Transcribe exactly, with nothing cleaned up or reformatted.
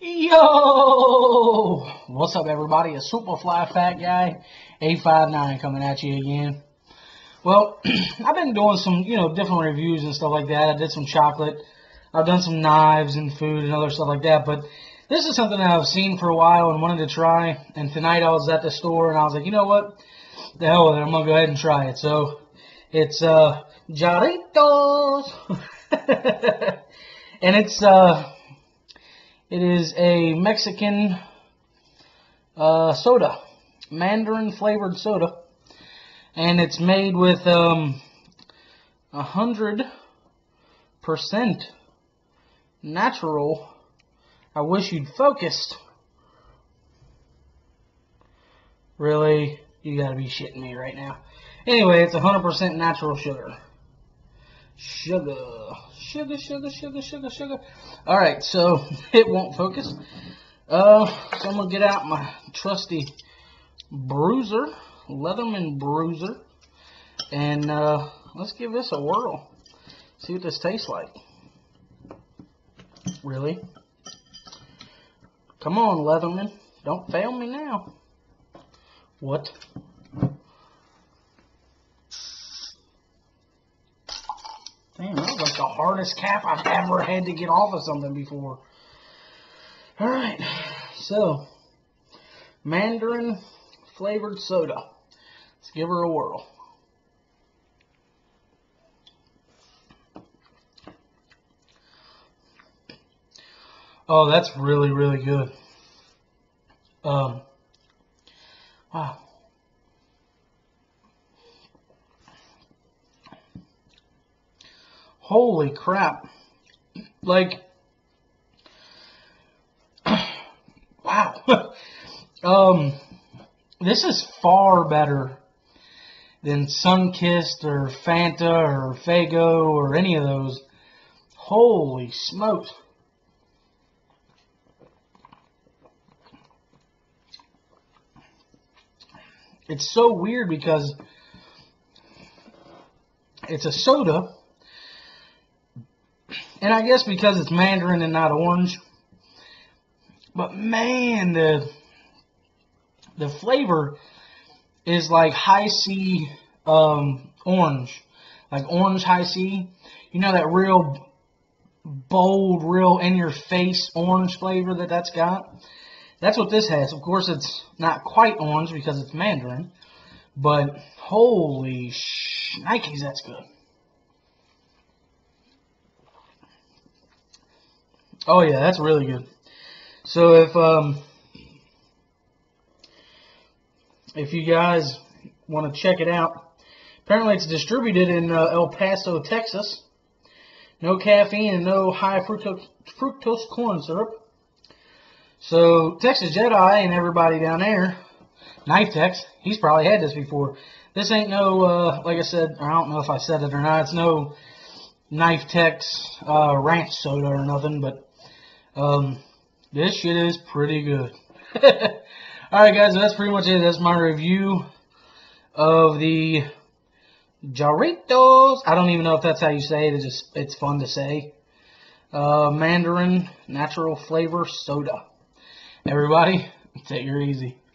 Yo! What's up, everybody? It's Superfly Fat Guy eight five nine coming at you again. Well, I've been doing some, you know, different reviews and stuff like that. I did some chocolate. I've done some knives and food and other stuff like that. But this is something that I've seen for a while and wanted to try. And tonight I was at the store and I was like, you know what? The hell with it. I'm going to go ahead and try it. So it's uh, Jarritos. And it's... uh. It is a Mexican uh, soda, mandarin flavored soda, and it's made with um, one hundred percent natural. I wish you'd focused. Really? You gotta be shitting me right now. Anyway, it's one hundred percent natural sugar. Sugar, sugar, sugar, sugar, sugar, sugar. All right, so it won't focus. Uh, so I'm gonna get out my trusty bruiser, Leatherman Bruiser, and uh, let's give this a whirl. See what this tastes like. Really? Come on, Leatherman, don't fail me now. What? Damn, that was like the hardest cap I've ever had to get off of something before. Alright, so, mandarin flavored soda. Let's give her a whirl. Oh, that's really, really good. Um, wow. Holy crap. Like, wow. um, this is far better than Sunkist or Fanta or Faygo or any of those. Holy smokes. It's so weird because it's a soda. And I guess because it's mandarin and not orange, but man, the the flavor is like High C um, orange, like orange High C. You know that real bold, real in-your-face orange flavor that that's got. That's what this has. Of course, it's not quite orange because it's mandarin, but holy shnikes, that's good. Oh yeah, that's really good. So if um, if you guys want to check it out, apparently it's distributed in uh, El Paso, Texas. No caffeine and no high fructose, fructose corn syrup. So Texas Jedi and everybody down there, Knife Tex, he's probably had this before. This ain't no, uh, like I said, I don't know if I said it or not. It's no Knife Tex uh, ranch soda or nothing, but. Um, this shit is pretty good. Alright guys, so that's pretty much it. That's my review of the Jarritos. I don't even know if that's how you say it. It's just, it's fun to say. Uh, mandarin natural flavor soda. Everybody, take it easy.